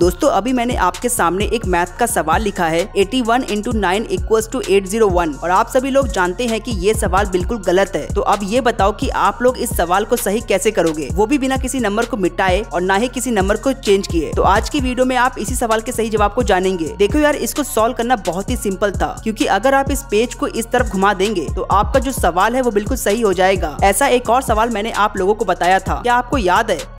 दोस्तों अभी मैंने आपके सामने एक मैथ का सवाल लिखा है 81 × 9 = 801 और आप सभी लोग जानते हैं कि ये सवाल बिल्कुल गलत है। तो अब ये बताओ कि आप लोग इस सवाल को सही कैसे करोगे, वो भी बिना किसी नंबर को मिटाए और ना ही किसी नंबर को चेंज किए। तो आज की वीडियो में आप इसी सवाल के सही जवाब को जानेंगे। देखो यार, इसको सॉल्व करना बहुत ही सिंपल था, क्योंकि अगर आप इस पेज को इस तरफ घुमा देंगे तो आपका जो सवाल है वो बिल्कुल सही हो जाएगा। ऐसा एक और सवाल मैंने आप लोगों को बताया था, क्या आपको याद है?